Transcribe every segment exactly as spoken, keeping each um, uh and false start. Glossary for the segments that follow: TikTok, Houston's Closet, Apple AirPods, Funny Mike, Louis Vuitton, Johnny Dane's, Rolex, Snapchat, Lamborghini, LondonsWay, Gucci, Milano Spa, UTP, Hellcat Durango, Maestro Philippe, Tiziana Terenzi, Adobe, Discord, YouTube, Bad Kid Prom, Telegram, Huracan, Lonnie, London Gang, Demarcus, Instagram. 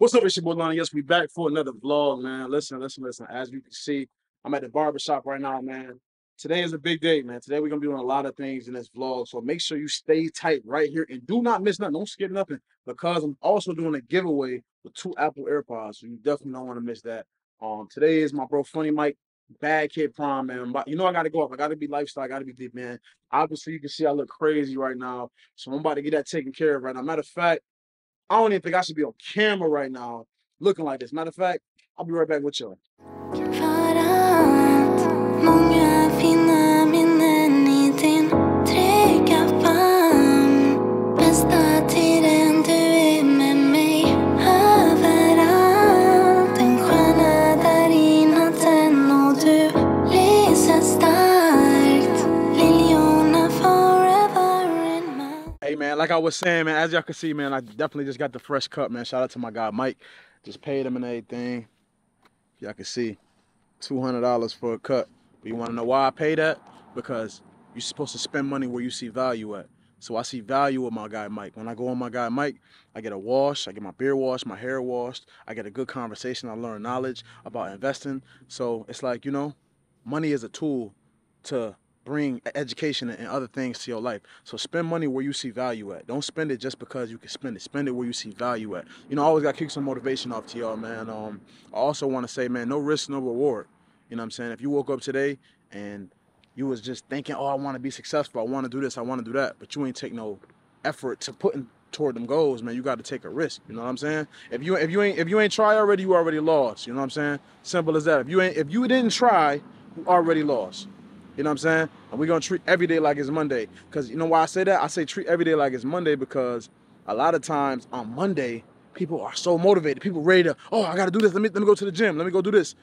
What's up, it's your boy Lonnie. Yes, we back for another vlog, man. Listen, listen, listen. As you can see, I'm at the barbershop right now, man. Today is a big day, man. Today we're going to be doing a lot of things in this vlog, so make sure you stay tight right here and do not miss nothing. Don't skip nothing because I'm also doing a giveaway with two Apple AirPods, so you definitely don't want to miss that. Um, Today is my bro Funny Mike, Bad Kid Prom, man. You know I got to go up. I got to be lifestyle. I got to be deep, man. Obviously, you can see I look crazy right now, so I'm about to get that taken care of right now. Matter of fact, I don't even think I should be on camera right now looking like this. Matter of fact, I'll be right back with y'all. Like I was saying, man, as y'all can see, man, I definitely just got the fresh cut, man. Shout out to my guy, Mike. Just paid him and everything. Y'all can see, two hundred dollars for a cut. But you want to know why I pay that? Because you're supposed to spend money where you see value at. So I see value with my guy, Mike. When I go on my guy, Mike, I get a wash. I get my beard washed, my hair washed. I get a good conversation. I learn knowledge about investing. So it's like, you know, money is a tool to bring education and other things to your life. So spend money where you see value at. Don't spend it just because you can spend it. Spend it where you see value at. You know, I always got to kick some motivation off to y'all, man. Um, I also want to say, man, no risk, no reward. You know what I'm saying? If you woke up today and you was just thinking, oh, I want to be successful. I want to do this. I want to do that. But you ain't take no effort to putting toward them goals, man. You got to take a risk. You know what I'm saying? If you if you ain't if you ain't try already, you already lost. You know what I'm saying? Simple as that. If you ain't if you didn't try, you already lost. You know what I'm saying? And we're going to treat every day like it's Monday. Because you know why I say that? I say treat every day like it's Monday because a lot of times on Monday, people are so motivated. People ready to, oh, I got to do this. Let me, let me go to the gym. Let me go do this.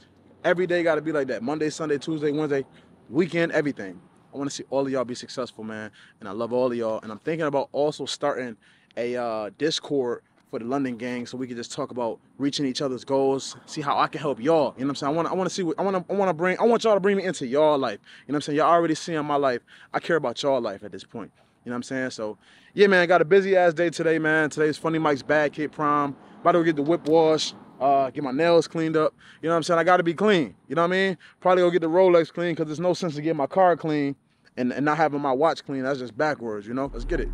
Every day got to be like that. Monday, Sunday, Tuesday, Wednesday, weekend, everything. I want to see all of y'all be successful, man. And I love all of y'all. And I'm thinking about also starting a uh, Discord for the London Gang so we can just talk about reaching each other's goals, see how I can help y'all. You know what I'm saying? I want I want to see what I want to I want to bring I want y'all to bring me into y'all life. You know what I'm saying? Y'all already seeing my life. I care about y'all life at this point. You know what I'm saying? So, yeah, man, got a busy ass day today, man. Today's Funny Mike's Bad Kid Prom. About to go get the whip wash, uh, get my nails cleaned up. You know what I'm saying? I got to be clean. You know what I mean? Probably go get the Rolex clean because there's no sense to get my car clean and, and not having my watch clean. That's just backwards, you know? Let's get it.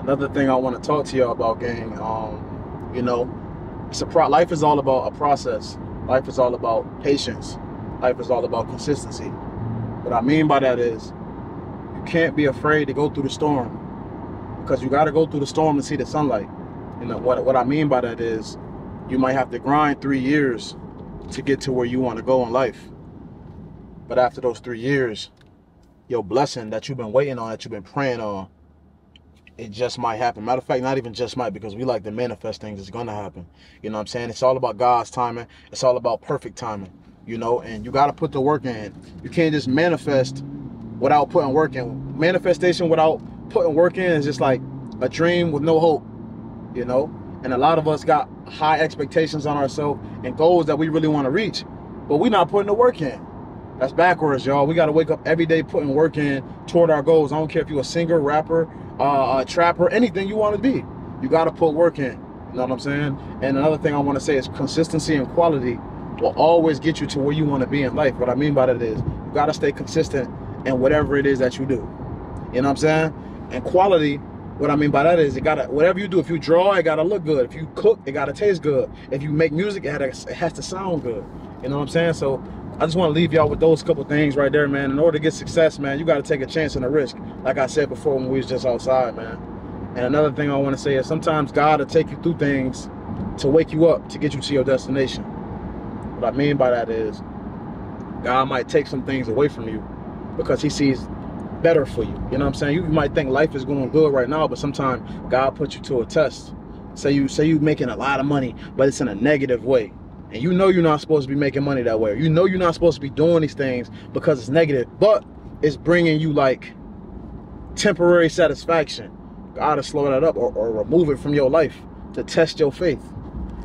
Another thing I want to talk to y'all about, gang, um, you know, it's a pro life is all about a process. Life is all about patience. Life is all about consistency. What I mean by that is you can't be afraid to go through the storm because you got to go through the storm to see the sunlight. And what, what I mean by that is you might have to grind three years to get to where you want to go in life. But after those three years, your blessing that you've been waiting on, that you've been praying on, it just might happen. Matter of fact, not even just might, because we like to manifest things. It's going to happen. You know what I'm saying? It's all about God's timing. It's all about perfect timing, you know, and you got to put the work in. You can't just manifest without putting work in. Manifestation without putting work in is just like a dream with no hope, you know, and a lot of us got high expectations on ourselves and goals that we really want to reach, but we're not putting the work in. That's backwards, y'all. We got to wake up every day putting work in toward our goals. I don't care if you're a singer, rapper, uh, a trapper, anything you want to be. You got to put work in. You know what I'm saying? And another thing I want to say is consistency and quality will always get you to where you want to be in life. What I mean by that is you got to stay consistent in whatever it is that you do. You know what I'm saying? And quality, what I mean by that is you got to, whatever you do, if you draw, it got to look good. If you cook, it got to taste good. If you make music, it has to sound good. You know what I'm saying? So I just want to leave y'all with those couple things right there, man. In order to get success, man, you got to take a chance and a risk. Like I said before when we was just outside, man. And another thing I want to say is sometimes God will take you through things to wake you up, to get you to your destination. What I mean by that is God might take some things away from you because he sees better for you. You know what I'm saying? You might think life is going good right now, but sometimes God puts you to a test. Say you, say you making a lot of money, but it's in a negative way. And you know you're not supposed to be making money that way. You know you're not supposed to be doing these things because it's negative, but it's bringing you like temporary satisfaction. God to slow that up or, or remove it from your life to test your faith.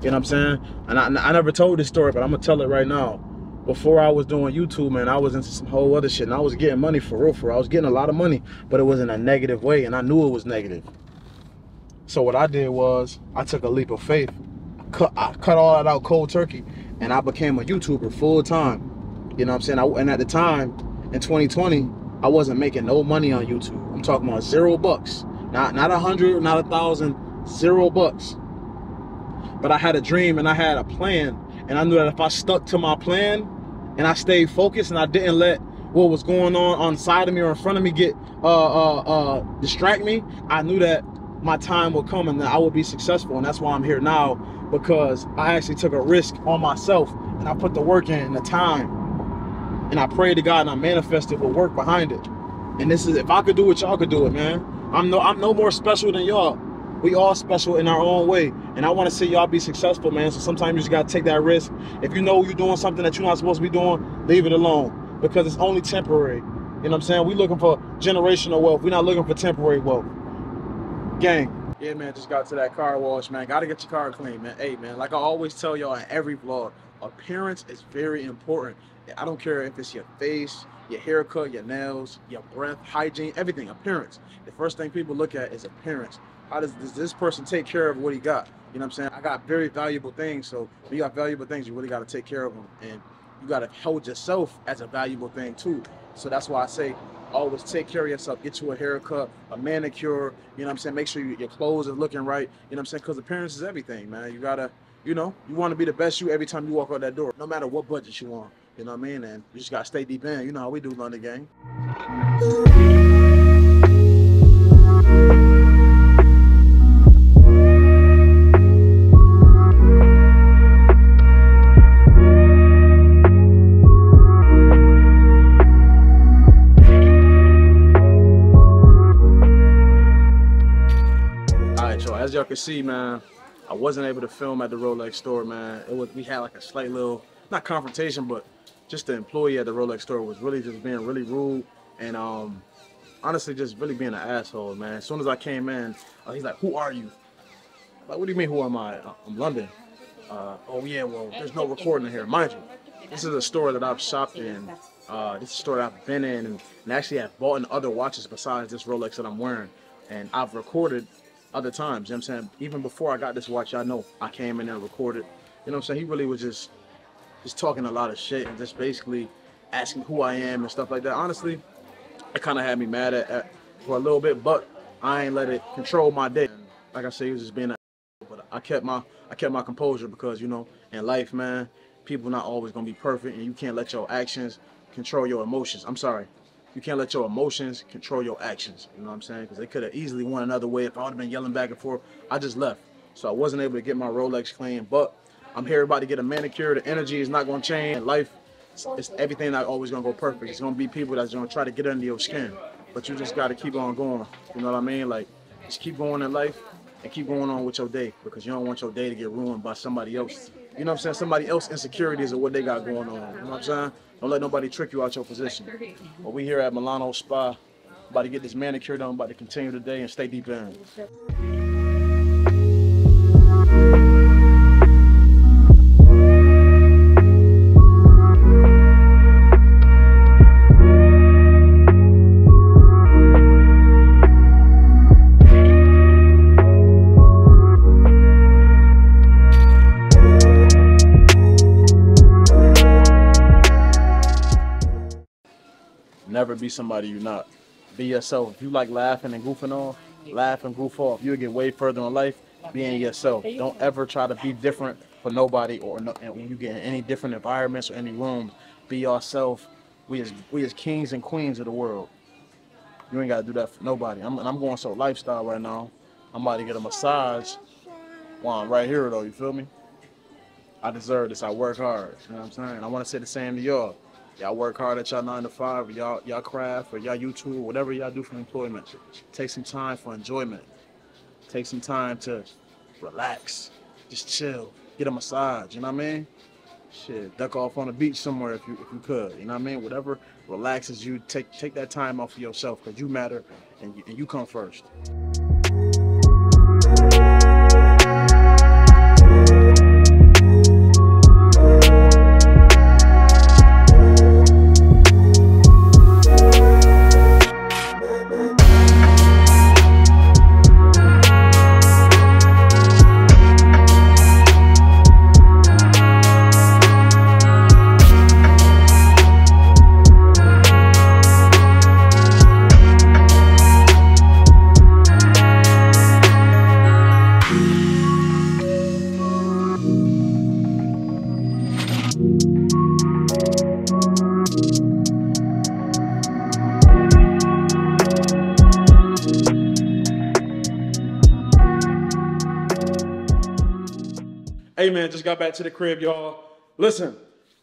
You know what I'm saying? And I, I never told this story, but I'm going to tell it right now. Before I was doing YouTube, man, I was into some whole other shit. And I was getting money for real, for real. I was getting a lot of money, but it was in a negative way. And I knew it was negative. So what I did was I took a leap of faith. I cut, I cut all that out cold turkey. And I became a YouTuber full time. You know what I'm saying? I, and at the time, in twenty twenty, I wasn't making no money on YouTube. I'm talking about zero bucks. Not not a hundred, not a thousand, zero bucks. But I had a dream and I had a plan. And I knew that if I stuck to my plan and I stayed focused and I didn't let what was going on on the side of me or in front of me get uh, uh, uh, distract me, I knew that my time would come and that I would be successful. And that's why I'm here now, because I actually took a risk on myself and I put the work in and the time. And I prayed to God and I manifested with work behind it. And this is, if I could do it, y'all could do it, man. I'm no, I'm no more special than y'all. We all special in our own way. And I want to see y'all be successful, man. So sometimes you just got to take that risk. If you know you're doing something that you're not supposed to be doing, leave it alone, because it's only temporary. You know what I'm saying? We're looking for generational wealth. We're not looking for temporary wealth. Gang. Yeah, man, just got to that car wash, man. Got to get your car clean, man. Hey, man, like I always tell y'all in every vlog, appearance is very important. I don't care if it's your face, your haircut, your nails, your breath, hygiene, everything, appearance. The first thing people look at is appearance. How does, does this person take care of what he got? You know what I'm saying? I got very valuable things, so when you got valuable things, you really got to take care of them. And you got to hold yourself as a valuable thing too. So that's why I say always take care of yourself. Get you a haircut, a manicure, you know what I'm saying? Make sure you, your clothes are looking right, you know what I'm saying? Because appearance is everything, man. You got to, you know, you want to be the best you every time you walk out that door, no matter what budget you on. You know what I mean? And you just got to stay deep in. You know how we do, London Gang. All right, y'all. As y'all can see, man, I wasn't able to film at the Rolex store, man. It was, we had like a slight little, not confrontation, but just the employee at the Rolex store was really just being really rude and um, honestly just really being an asshole, man. As soon as I came in, uh, he's like, "Who are you?" I'm like, "What do you mean who am I? I'm London." Uh, oh yeah, well, there's no recording in here. Mind you, this is a store that I've shopped in. Uh, this is a store that I've been in and, and actually have bought in other watches besides this Rolex that I'm wearing. And I've recorded other times, you know what I'm saying? Even before I got this watch, I know I came in and recorded. You know what I'm saying? He really was just just talking a lot of shit and just basically asking who I am and stuff like that. Honestly, it kind of had me mad at, at for a little bit, but I ain't let it control my day. And like I said, he was just being a, but I kept my I kept my composure because, you know, in life, man, people not always gonna be perfect, and you can't let your actions control your emotions. I'm sorry, you can't let your emotions control your actions. You know what I'm saying? Because they could have easily went another way if I would have been yelling back and forth. I just left, so I wasn't able to get my Rolex clean, but I'm here about to get a manicure. The energy is not going to change. In life, it's, it's everything not always going to go perfect. It's going to be people that's going to try to get under your skin. But you just got to keep on going. You know what I mean? Like, just keep going in life and keep going on with your day, because you don't want your day to get ruined by somebody else. You know what I'm saying? Somebody else's insecurities or what they got going on. You know what I'm saying? Don't let nobody trick you out your position. But we here at Milano Spa, about to get this manicure done, about to continue today and stay deep in. Never be somebody you're not. Be yourself. If you like laughing and goofing off, laugh and goof off. You'll get way further in life being yourself. Don't ever try to be different for nobody, or no, and when you get in any different environments or any rooms, be yourself. We as we as kings and queens of the world. You ain't gotta do that for nobody. I'm and I'm going so lifestyle right now. I'm about to get a massage while I'm right here though, you feel me? I deserve this. I work hard. You know what I'm saying? I wanna say the same to y'all. Y'all work hard at y'all nine to five, or y'all y'all craft, or y'all YouTube, whatever y'all do for employment. Take some time for enjoyment. Take some time to relax, just chill, get a massage. You know what I mean? Shit, duck off on the beach somewhere if you if you could. You know what I mean? Whatever relaxes you, take take that time off for yourself, because you matter and you, and you come first. Hey, man, just got back to the crib, y'all. Listen,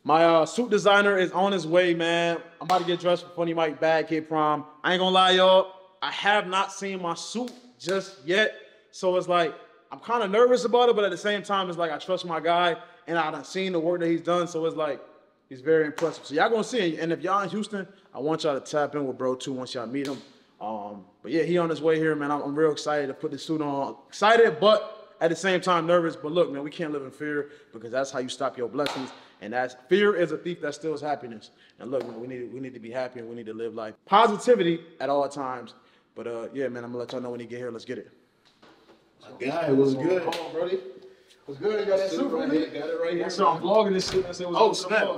my uh, suit designer is on his way, man. I'm about to get dressed for Funny Mike, Bad Kid Prom. I ain't gonna lie, y'all. I have not seen my suit just yet. So it's like, I'm kind of nervous about it, but at the same time, it's like I trust my guy, and I done seen the work that he's done, so it's like, he's very impressive. So y'all gonna see him. And if y'all in Houston, I want y'all to tap in with bro, too, once y'all meet him. Um, but yeah, he on his way here, man. I'm, I'm real excited to put this suit on. Excited, but at the same time, nervous. But look, man, we can't live in fear because that's how you stop your blessings. And that's fear is a thief that steals happiness. And look, man, we need we need to be happy and we need to live life positivity at all times. But uh, yeah, man, I'm gonna let y'all know when you get here. Let's get it. My guy, what's good? Come on, brody. What's good? You got that suit right here. Got it right here. So I'm vlogging this suit. I said, oh snap!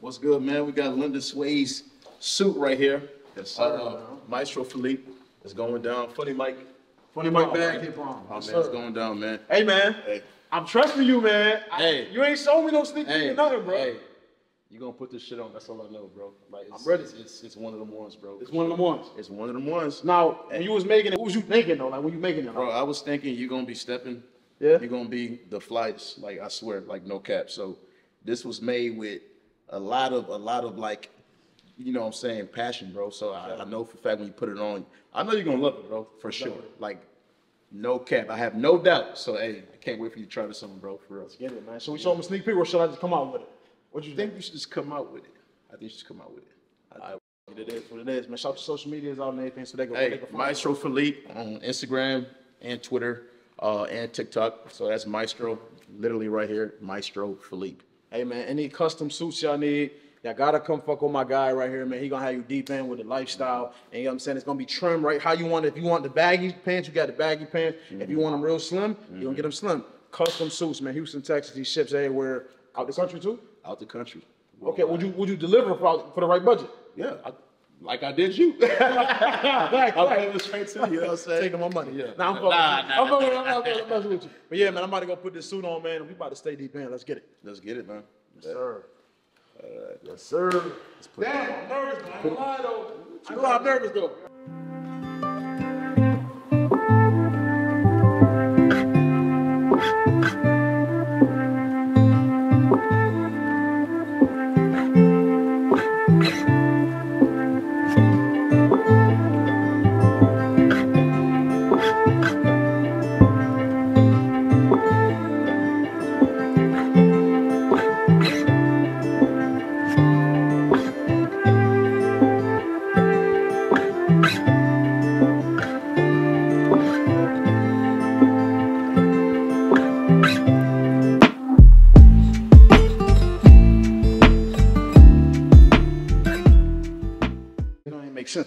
What's good, man? We got LondonsWay's suit right here. That's uh, Maestro Philippe. It's going down. Funny Mike. Funny Mike, Bad Kid Prom. Oh, man, it's going down, man. Hey, man. Hey. I'm trusting you, man. I, hey. You ain't sold me no sneakers hey. or nothing, bro. Hey. You're going to put this shit on. That's all I know, bro. Like, it's, I'm ready. It's, it's, it's one of them ones, bro. It's one of them ones. It's one of them ones. Now, hey. when you was making it, what was you thinking, though? Like, when you making it? Bro, like? I was thinking you're going to be stepping. Yeah. You're going to be the flights. Like, I swear, like, no cap. So, this was made with a lot of, a lot of, like, you know what I'm saying, passion, bro. So I, I know for a fact when you put it on, I know you're going to love it, bro, for sure. Like, no cap. I have no doubt. So, hey, I can't wait for you to try this on, bro, for real. Let's get it, man. Should we show them a sneak peek or should I just come out with it? What do you think? You should just come out with it. I think you should come out with it. I think it is what it is, man. Shout out to social medias out and everything so they go. Hey, Maestro Philippe on Instagram and Twitter uh, and TikTok. So that's Maestro, literally right here, Maestro Philippe. Hey, man, any custom suits y'all need, y'all gotta come fuck with my guy right here, man. He gonna have you deep in with the lifestyle. And you know what I'm saying? It's gonna be trimmed right how you want it. If you want the baggy pants, you got the baggy pants. Mm-hmm. If you want them real slim, mm-hmm. you gonna get them slim. Custom suits, man. Houston, Texas, these ships everywhere. Out the country too? Out the country. Well, okay, would you would you deliver for, for the right budget? Yeah, I, like I did you. Like, I'll give it straight to you, you know what I'm saying? Taking my money, yeah. Nah, I'm fucking nah, nah, I'm fucking nah, nah, nah, nah. with you. But yeah, man, I'm about to go put this suit on, man. We about to stay deep in. Let's get it. Let's get it, man. Yes, sir. All right. Yes, sir. Let's put Damn, I'm nervous, man. I ain't lying, though. I ain't lying, I'm nervous, though.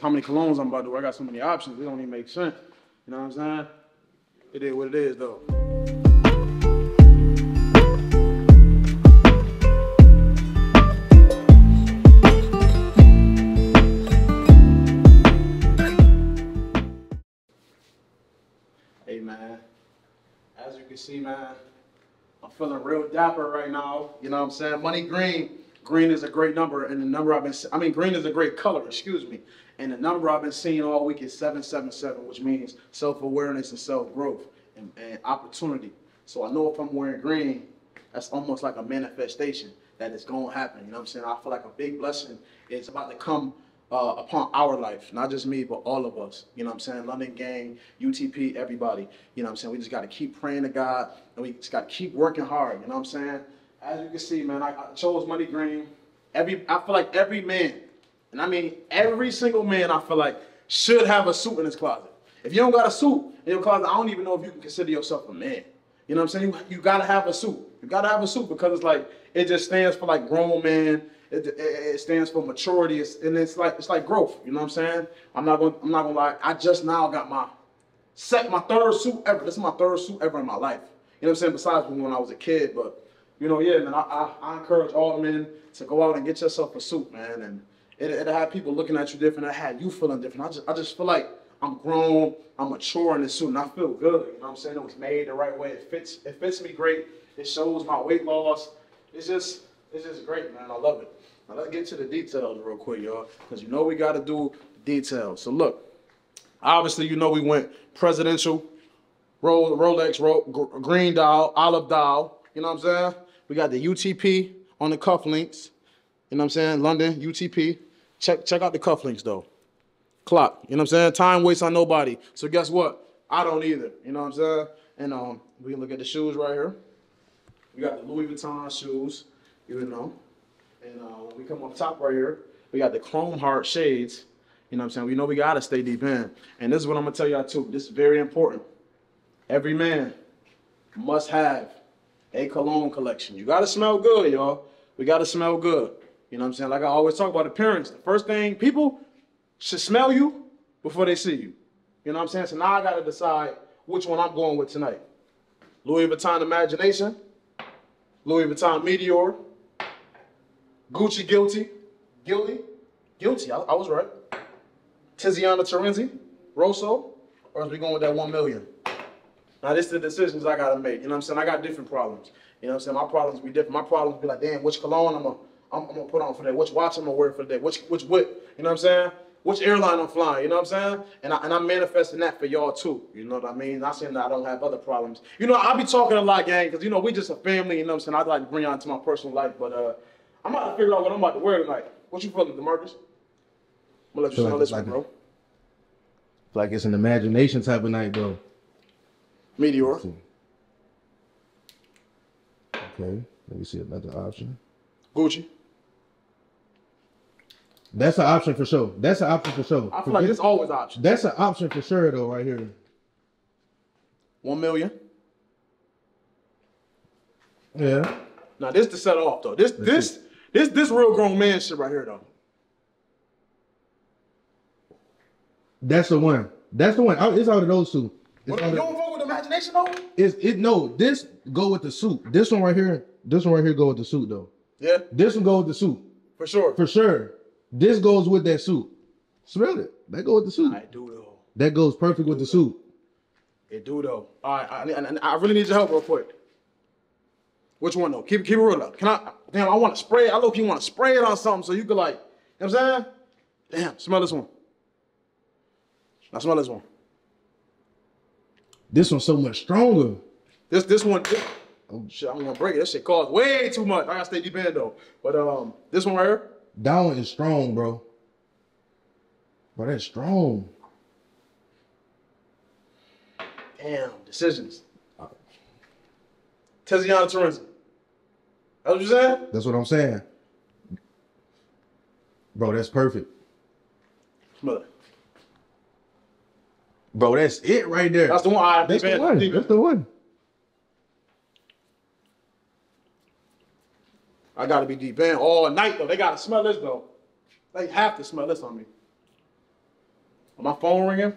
How many colognes I'm about to do? I got so many options. It don't even make sense. You know what I'm saying? It is what it is, though. Hey, man. As you can see, man, I'm feeling real dapper right now. You know what I'm saying? Money green. Green is a great number, and the number I've been, I mean, green is a great color, excuse me. And the number I've been seeing all week is seven seven seven, which means self-awareness and self-growth and, and opportunity. So I know if I'm wearing green, that's almost like a manifestation that it's going to happen. You know what I'm saying? I feel like a big blessing is about to come uh, upon our life, not just me, but all of us. You know what I'm saying? London Gang, U T P, everybody. You know what I'm saying? We just got to keep praying to God, and we just got to keep working hard. You know what I'm saying? As you can see, man, I, I chose money green. Every, I feel like every man, and I mean every single man, I feel like should have a suit in his closet. If you don't got a suit in your closet, I don't even know if you can consider yourself a man. You know what I'm saying? You, you gotta have a suit. You gotta have a suit because it's like it just stands for like grown man. It, it, it stands for maturity, it's, and it's like it's like growth. You know what I'm saying? I'm not gonna I'm not gonna lie. I just now got my set my third suit ever. This is my third suit ever in my life. You know what I'm saying? Besides when I was a kid, but. You know, yeah, man, I, I, I encourage all men to go out and get yourself a suit, man. And it, it'll have people looking at you different. It'll have you feeling different. I just, I just feel like I'm grown, I'm mature in this suit, and I feel good. You know what I'm saying? It was made the right way. It fits it fits me great. It shows my weight loss. It's just, it's just great, man. I love it. Now, let's get to the details real quick, y'all, because you know we got to do details. So, look, obviously, you know we went presidential, Rolex, Rolex green dial, olive dial. You know what I'm saying? We got the U T P on the cufflinks. You know what I'm saying? London, U T P. Check, check out the cufflinks, though. Clock. You know what I'm saying? Time waits on nobody. So guess what? I don't either. You know what I'm saying? And um, we can look at the shoes right here. We got the Louis Vuitton shoes, you know. And uh, when we come up top right here, we got the Chrome Heart shades. You know what I'm saying? We know we got to stay deep in. And this is what I'm going to tell y'all, too. This is very important. Every man must have a cologne collection. You got to smell good, y'all. We got to smell good. You know what I'm saying? Like I always talk about appearance. The first thing, people should smell you before they see you. You know what I'm saying? So now I got to decide which one I'm going with tonight. Louis Vuitton Imagination. Louis Vuitton Meteor. Gucci Guilty. Guilty? Guilty. I, I was right. Tiziana Terenzi. Rosso. Or is we going with that one million? Now, this is the decisions I got to make. You know what I'm saying? I got different problems. You know what I'm saying? My problems be different. My problems be like, damn, which cologne I'm going to I'm, I'm gonna put on for that, which watch I'm gonna wear for that, which which whip, you know what I'm saying? Which airline I'm flying, you know what I'm saying? And, I, and I'm manifesting that for y'all too, you know what I mean? Not saying that I don't have other problems. You know, I be talking a lot, gang, because, you know, we just a family, you know what I'm saying? I'd like to bring y'all into my personal life, but uh, I'm about to figure out what I'm about to wear tonight. What you feeling, Demarcus? I'm gonna let you smell this one, bro. It's like it's an imagination type of night, bro. Meteor. Okay, let me see another option. Gucci. That's an option for sure. That's an option for sure. I feel Forget like it's always an option. That's an option for sure, though, right here. One million. Yeah. Now this to set off though. This Let's this see. this this real grown man shit right here though. That's the one. That's the one. It's out of those two. It's what, you don't fuck with imagination though. It's it no. This go with the suit. This one right here. This one right here go with the suit though. Yeah. This one goes with the suit. For sure. For sure. This goes with that suit. Smell it. That goes with the suit. I do though. That goes perfect with the suit. It do though. All right. I, I, I really need your help real quick. Which one though? Keep keep it real up. Can I? Damn, I want to spray it. I look, you want to spray it on something so you could like. You know what I'm saying? Damn. Smell this one. Now smell this one. This one's so much stronger. This this one. This, Oh shit, I'm gonna break it. That shit costs way too much. I gotta stay deep in though. But um, this one right here. That one is strong, bro. Bro, that's strong. Damn, decisions. Uh, Tiziana Terenzi. That's what you saying? That's what I'm saying. Bro, that's perfect. Smell it. Bro, that's it right there. That's the one. I that's, the one. that's the one. That's the one. I gotta be deep in all night though. They gotta smell this though. They have to smell this on me. Are my phone ringing?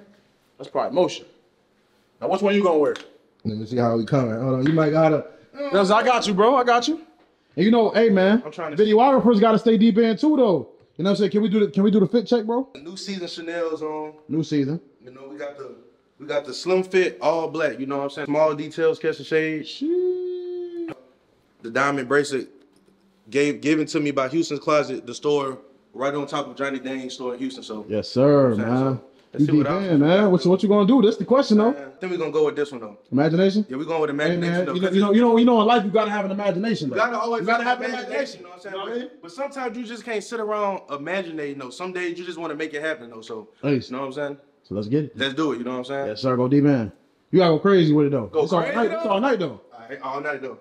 That's probably motion. Now, which one you gonna wear? Let me see how we coming. Hold on, you might gotta. That's, I got you, bro. I got you. And you know, hey man, I'm trying to. Videographers gotta stay deep in too though. You know what I'm saying? Can we do the Can we do the fit check, bro? The new season Chanel's on. New season. You know we got the we got the slim fit, all black. You know what I'm saying? Small details, catch the shade. Sheet. The diamond bracelet. Gave given to me by Houston's Closet, the store right on top of Johnny Dane's store in Houston. So yes, sir, you know man. So, let's you see what in, man. What you, what you gonna do? That's the question, though. I think we're gonna go with this one, though. Imagination. Yeah, we're going with imagination. Hey, though, you, know, you know, you know, you know, in life you gotta have an imagination. Though. You gotta always you gotta have an imagination. imagination. You know what I'm saying? You know what I mean? but, but sometimes you just can't sit around imaginating. Though some days you just want to make it happen. Though, so nice. You know what I'm saying? So let's get it. Let's do it. You know what I'm saying? Yes, sir. Go deep in. You gotta go crazy with it, though. Go it's crazy. All night, though? It's all night, though. All, right, all night, though.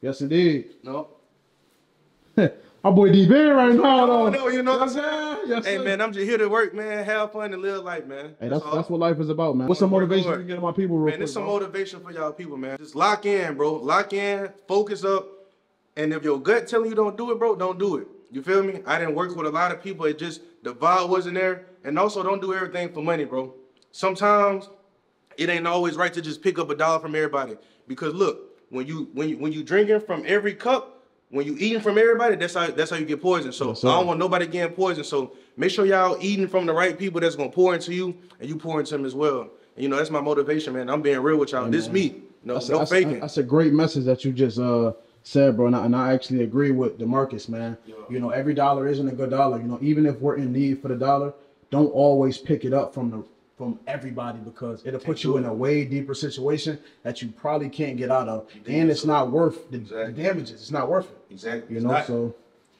Yes, indeed. No. My boy D. Ben right now, though. No, you know what I'm saying? Yes, hey, sir. Man, I'm just here to work, man. Have fun and live life, man. Hey, that's, that's, that's what life is about, man. What's some motivation you can get to my people real man, quick, Man, there's some bro. motivation for y'all people, man. Just lock in, bro. Lock in, focus up, and if your gut telling you don't do it, bro, don't do it. You feel me? I didn't work with a lot of people. It just, the vibe wasn't there. And also, don't do everything for money, bro. Sometimes, it ain't always right to just pick up a dollar from everybody. Because look, when you when you, when you drinking from every cup, when you eating from everybody, that's how that's how you get poisoned. So yes, I don't want nobody getting poisoned. So make sure y'all eating from the right people that's gonna pour into you, and you pour into them as well. And you know that's my motivation, man. I'm being real with y'all. Hey, this man. me, no, that's no a, faking. That's a great message that you just uh said, bro. And I, and I actually agree with Demarcus, man. Yeah. You know, every dollar isn't a good dollar. You know, even if we're in need for the dollar, don't always pick it up from the from everybody, because it'll put you in a way deeper situation that you probably can't get out of. And it's not worth the, exactly. the damages. It's not worth it. Exactly. You know, not, so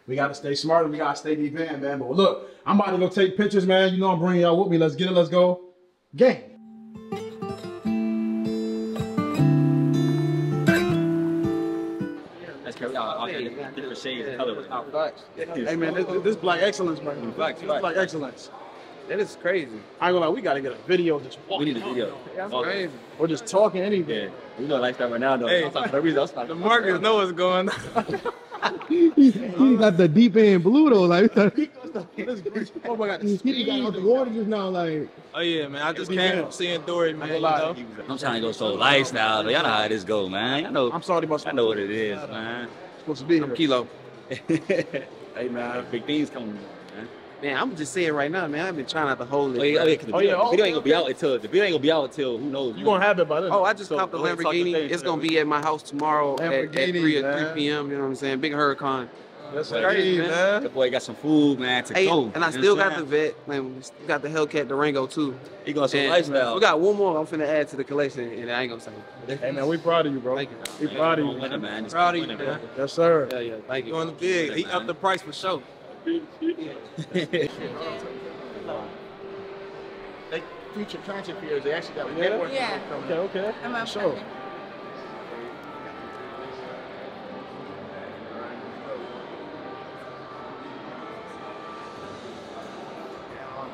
we got to stay smart and we got to stay deep in, man. But look, I'm about to go take pictures, man. You know I'm bringing y'all with me. Let's get it. Let's go. Gang. Hey, man, this, this black excellence, man. Black, black. black excellence. That is crazy. I ain't gonna lie, we gotta get a video just walking. We need a video. That's crazy. Or just talking, anything. Yeah. We know lifestyle right now, though. Hey, Demarcus knows what's going on. he, he got the deep end blue, though. Like, oh my God. He got all the water just now, like. Oh, yeah, man. I just came seeing Dory, man. You know? I'm trying to go so lifestyle, though. Y'all know how this go, man. I know. I'm sorry about I know what it is, man. Supposed to be I'm Kilo. Hey, man. Big things coming. Man, I'm just saying right now, man, I've been trying not to hold it. Oh, yeah, right. oh, yeah, the video, oh, the video ain't gonna be out until, the video ain't gonna be out until, who knows. You're gonna have it by then. Oh, I just so, popped the Lamborghini. It's today. Gonna be at my house tomorrow at, at three p m, you know what I'm saying? Big Huracan. That's crazy, man. The boy got some food, man, to hey, go. And I still got the vet, man, we still got the Hellcat Durango, too. He gonna say lifestyle. We got one more I'm finna add to the collection, and I ain't gonna say it. Hey, man, we proud of you, bro. Thank you. We proud of you, man. man. Proud of you, man. Yes, sir. Yeah, yeah, thank you. Doing the big. He upped the price for sure. They feature content creators. They actually got a network. Yeah. Okay, okay. I'm up. Sure. Okay.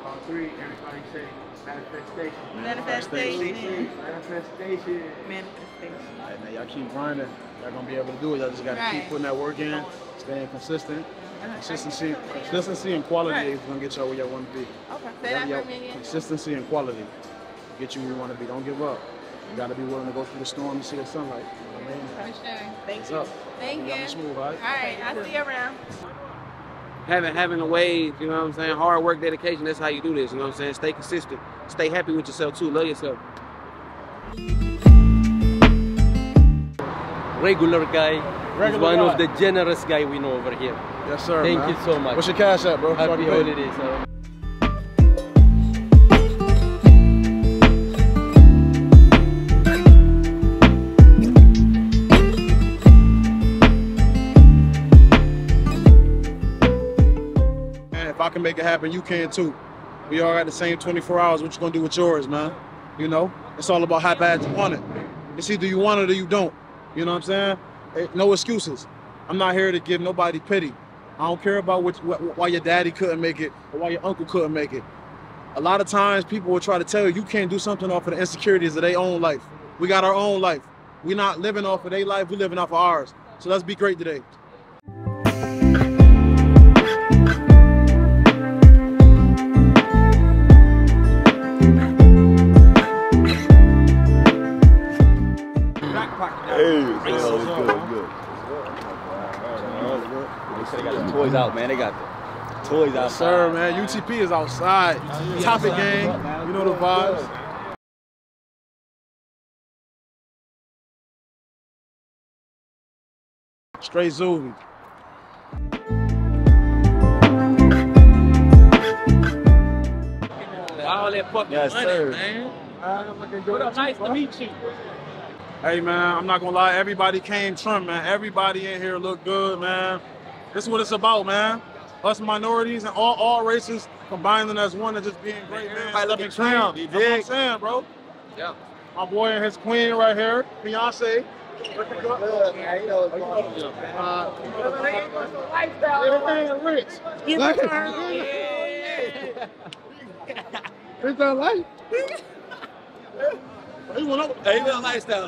On three, everybody say manifestation. Manifestation. Manifestation. Manifestation. All right, man. Y'all keep grinding. Y'all gonna be able to do it. Y'all just gotta right. keep putting that work in, staying consistent. Consistency, consistency and quality right. is gonna get y'all where y'all want to be. Okay, say that for me again. Consistency and quality get you where you want to be. Don't give up. You gotta be willing to go through the storm and see the sunlight. You know what I mean? For sure. Thank What's you. Up? Thank you. you. Smooth, all right, all right I'll see you around. Having having a wage, you know what I'm saying? Hard work, dedication. That's how you do this. You know what I'm saying? Stay consistent. Stay happy with yourself too. Love yourself. Regular guy. He's one guy. Of the generous guy we know over here. Yes, sir. Thank man. you so much. What's your cash app, bro? Happy holidays. Sir. Man, if I can make it happen, you can too. We all got the same twenty-four hours. What you gonna do with yours, man? You know, it's all about how bad you want it. It's either you want it or you don't. You know what I'm saying? No excuses. I'm not here to give nobody pity. I don't care about which, wh why your daddy couldn't make it or why your uncle couldn't make it. A lot of times people will try to tell you you can't do something off of the insecurities of their own life. We got our own life. We're not living off of their life, we're living off of ours. So let's be great today. Toys out, man. They got the toys out. Yes, sir, man. U T P is outside. Uh, yeah, Topic gang. You know the vibes. Straight zoom. All that fucking yes, money, sir. man. Right, what up? Nice to meet you. Hey, man. I'm not gonna lie. Everybody came trim, man. Everybody in here looked good, man. This is what it's about, man. Us minorities and all, all races combining as one and just being great, man. I love you, Sam. You know what I'm saying, bro? Yeah. My boy and his queen right here, fiance. Look at lifestyle.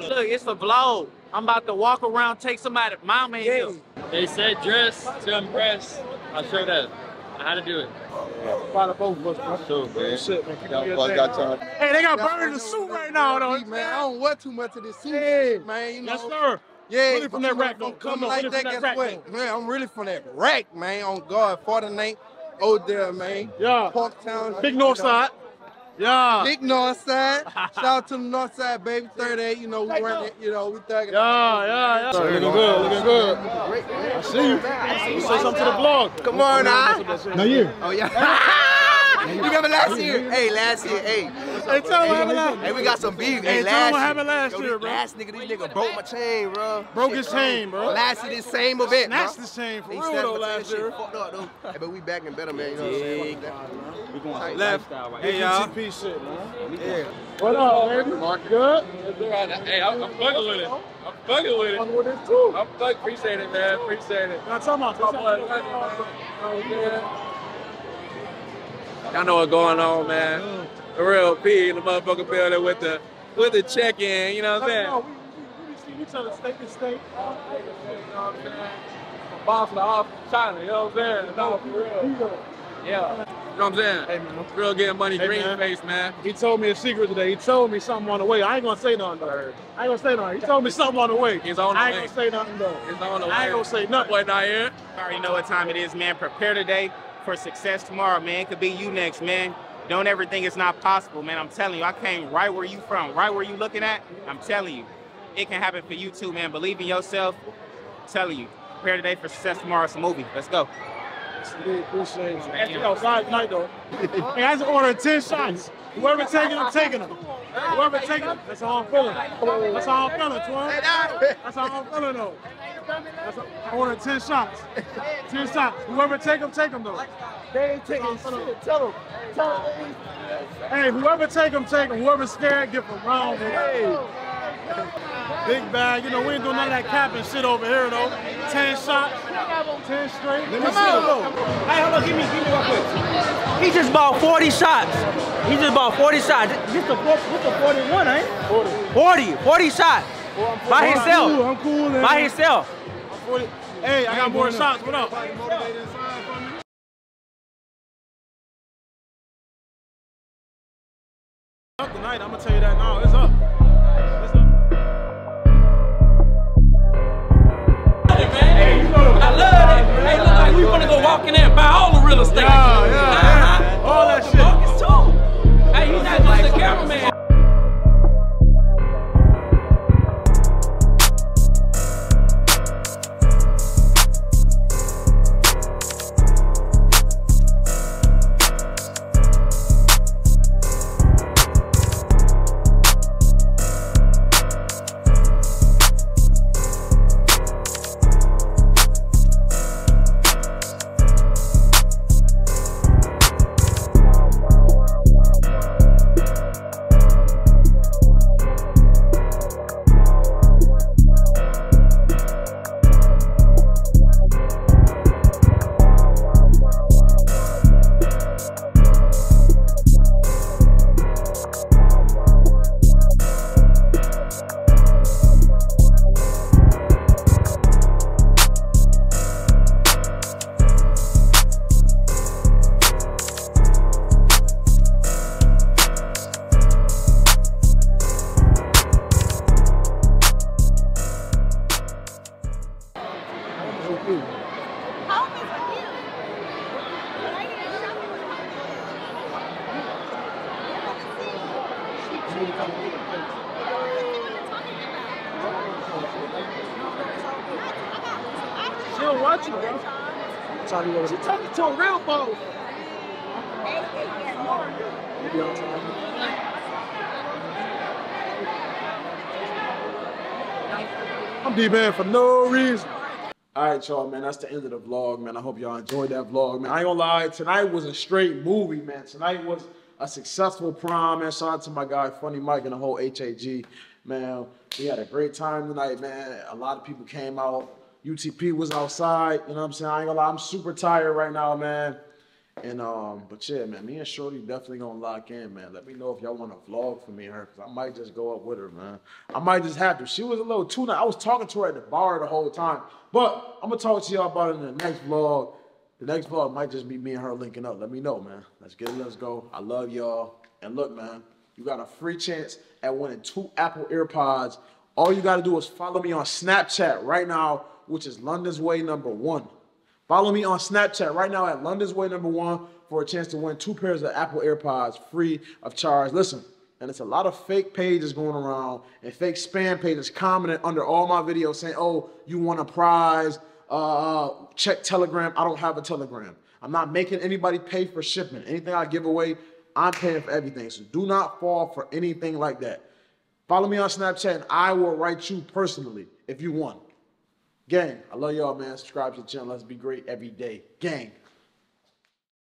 Look, it's a vlog. I'm about to walk around, take somebody, mama and him. They said dress to impress. I showed up. How to do it. By the both of us, bro. Hey, they got burned in the suit right now, though. Man, I don't wear too much of this suit, hey. man. You know. Yes, sir. Yeah, really from that rack, don't come like that. Guess what? Man, I'm really from that rack, man. On guard, forty-ninth, Odell, man. Yeah. Parktown. Big North Side. Yeah. Big North Side. Shout out to the North Side, baby. thirty-eight, you know, we running it, you know, we thugging. Yeah, yeah, yeah. Sir, looking good, looking good. I see you. You say something to the vlog. Come on, now. Now you. Oh, yeah. You remember last year? Hey, last year, hey. Hey, tell him what happened last year. Hey, we got some beef. Hey, hey tell him what happened last year, yo, bro. Last nigga, this nigga broke my chain, bro. Broke his chain, bro. Last year, this same event, bro. Snatched the chain for real, though, last year. Fucked up, though. Hey, but we back and better, man. You know what I'm saying? We going left. Hey, y'all. U T P shit, man. Yeah. What up, man? Mark, good? Hey, I'm fucking with it. I'm fucking with it. I'm fucking with it, too. I'm fucking, appreciate it, man. Appreciate it. Now, tell me about it. Y'all know what's going on, man. A real P in the motherfucking building with the with the check-in, you know what I'm saying? No, we see each other steak to steak. You know what I'm saying? Boss off China, you know what I'm saying? No, for real. Yeah. You know what I'm saying? Hey, man. Real getting money, hey, green man. Face, man. He told me a secret today. He told me something on the way. I ain't gonna say nothing though. I ain't gonna say nothing. He told me something on the way. It's on the I ain't way. Gonna say nothing though. It's on the I way. Ain't gonna say nothing. Boy, not here. I already know what time it is, man. Prepare today for success tomorrow, man. It could be you next, man. Don't ever think it's not possible, man. I'm telling you, I came right where you from, right where you looking at. I'm telling you, it can happen for you too, man. Believe in yourself. I'm telling you, prepare today for success tomorrow. It's a movie. Let's go. Really appreciate it. Man. You know, last night though, hey, I just ordered ten shots. Whoever taking them, taking them. Whoever taking them, that's how I'm feeling. That's how I'm feeling, twin. That's how I'm feeling though. That's I ordered ten shots. Ten shots. Whoever take them, take them though. They ain't taking shit. Tell them. Tell them. Hey, whoever take them, take them. Whoever's scared, get them wrong. Big bag, you know, we ain't doing none of that capping shit over here though. Ten shots, ten straight. Let me see though. Hey, hold on, give me, give me real quick. He just bought forty shots. He just bought forty shots. This the forty-one, ain't eh? forty. forty. forty shots. Well, by himself. I'm cool, man. By himself. Hey, I got more shots. What up? Up tonight, I'm gonna tell you that now. It's up. I love it. Hey, look like we want to go walk in there and buy all the real estate. Yeah, yeah, uh-huh. yeah. All that shit. Marcus too. Hey, he's not just a cameraman. Man, for no reason. All right, y'all, man, that's the end of the vlog, man. I hope y'all enjoyed that vlog, man. I ain't gonna lie, tonight was a straight movie, man. Tonight was a successful prom, man. Shout out to my guy, Funny Mike, and the whole H A G, man. We had a great time tonight, man. A lot of people came out. U T P was outside, you know what I'm saying? I ain't gonna lie, I'm super tired right now, man. And, um, but yeah, man, me and Shorty definitely gonna lock in, man. Let me know if y'all want to vlog for me and her, because I might just go up with her, man. I might just have to. She was a little too nice. I was talking to her at the bar the whole time. But I'm gonna talk to y'all about it in the next vlog. The next vlog might just be me and her linking up. Let me know, man. Let's get it, let's go. I love y'all. And look, man, you got a free chance at winning two Apple AirPods. All you gotta do is follow me on Snapchat right now, which is LondonsWay number one. Follow me on Snapchat right now at LondonsWay number one for a chance to win two pairs of Apple AirPods free of charge. Listen, and it's a lot of fake pages going around and fake spam pages commenting under all my videos saying, oh, you won a prize, uh, check Telegram. I don't have a Telegram. I'm not making anybody pay for shipping. Anything I give away, I'm paying for everything. So do not fall for anything like that. Follow me on Snapchat, and I will write you personally if you want. Gang, I love y'all, man. Subscribe to the channel. Let's be great every day. Gang.